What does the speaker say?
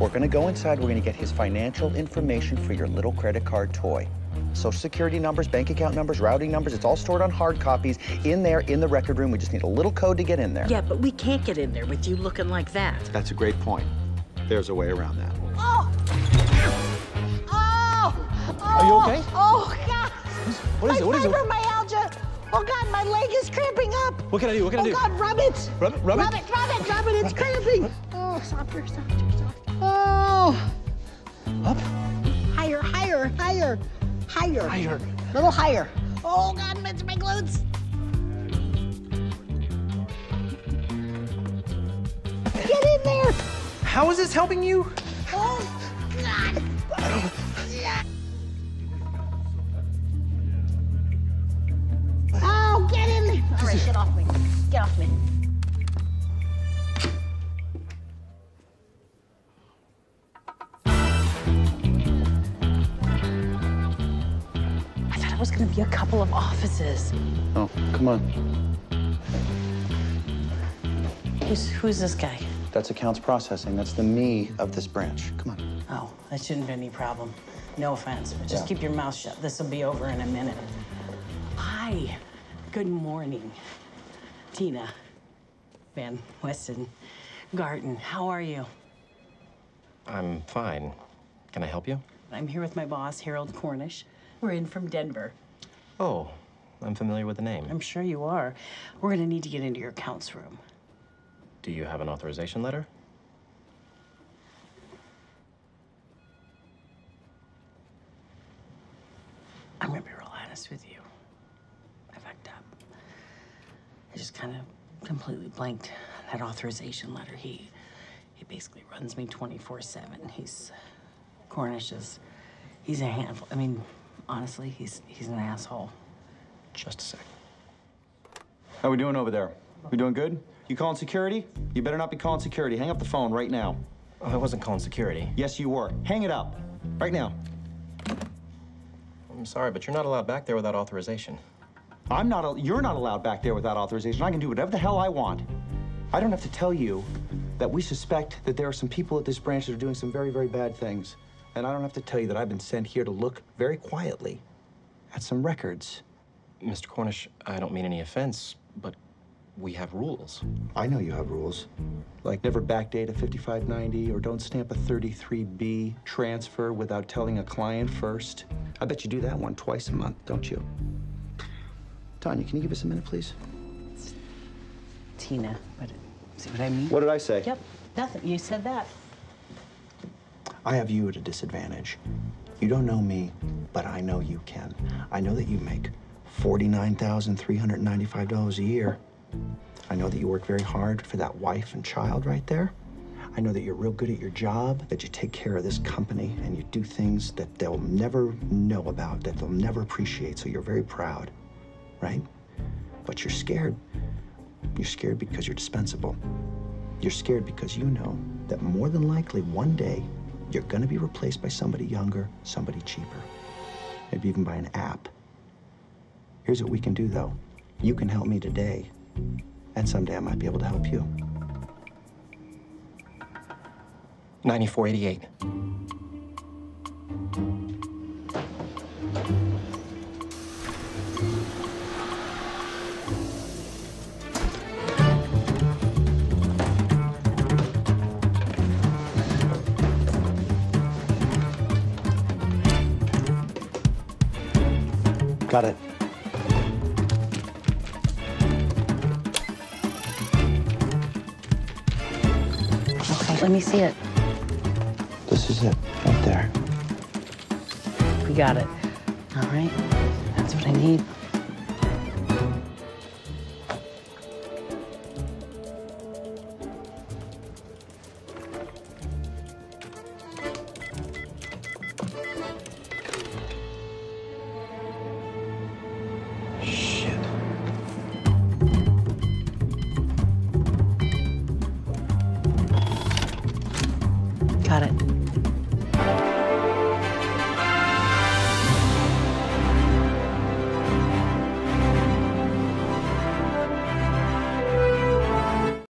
We're gonna go inside, we're gonna get his financial information for your little credit card toy. Social security numbers, bank account numbers, routing numbers, it's all stored on hard copies in there in the record room. We just need a little code to get in there. Yeah, but we can't get in there with you looking like that. That's a great point. There's a way around that. Oh! Oh! Oh! Are you okay? Oh, God! What is it? Fibromyalgia! Oh, God, my leg is cramping up! What can I do? What can I do? Oh, God, rub it! Rub it? Rub it? Rub it, rub it, rub it! It's cramping! Oh, softer, softer, softer. Oh! Up? Higher, higher, higher! Higher. Higher. A little higher. Oh, God, it's my glutes. Get in there. How is this helping you? Oh, God. Oh, get in there. All right, get off me. Get off me. There's gonna be a couple of offices. Oh, come on. Who's this guy? That's accounts processing. That's the me of this branch. Come on. Oh, that shouldn't be any problem. No offense, but just keep your mouth shut. This will be over in a minute. Hi. Good morning. Tina Van Weston Garten. How are you? I'm fine. Can I help you? I'm here with my boss, Harold Cornish. We're in from Denver. Oh, I'm familiar with the name. I'm sure you are. We're gonna need to get into your accounts room. Do you have an authorization letter? I'm gonna be real honest with you. I fucked up. I just kind of completely blanked that authorization letter. He basically runs me 24/7. He's a handful. I mean, honestly, he's an asshole. Just a sec. How we doing over there? We doing good? You calling security? You better not be calling security. Hang up the phone right now. Oh, I wasn't calling security. Yes, you were. Hang it up. Right now. I'm sorry, but you're not allowed back there without authorization. You're not allowed back there without authorization. I can do whatever the hell I want. I don't have to tell you that we suspect that there are some people at this branch that are doing some very, very bad things. And I don't have to tell you that I've been sent here to look very quietly at some records. Mr. Cornish, I don't mean any offense, but we have rules. I know you have rules. Like never backdate a 5590 or don't stamp a 33B transfer without telling a client first. I bet you do that one twice a month, don't you? Tanya, can you give us a minute, please? It's Tina, but see what I mean? What did I say? Yep, nothing. You said that. I have you at a disadvantage. You don't know me, but I know you, Ken. I know that you make $49,395 a year. I know that you work very hard for that wife and child right there. I know that you're real good at your job, that you take care of this company, and you do things that they'll never know about, that they'll never appreciate, so you're very proud, right? But you're scared. You're scared because you're dispensable. You're scared because you know that more than likely one day, you're gonna be replaced by somebody younger, somebody cheaper, maybe even by an app. Here's what we can do, though. You can help me today, and someday I might be able to help you. 9488. Got it. Okay, let me see it. This is it, right there. We got it. All right, that's what I need. Got it.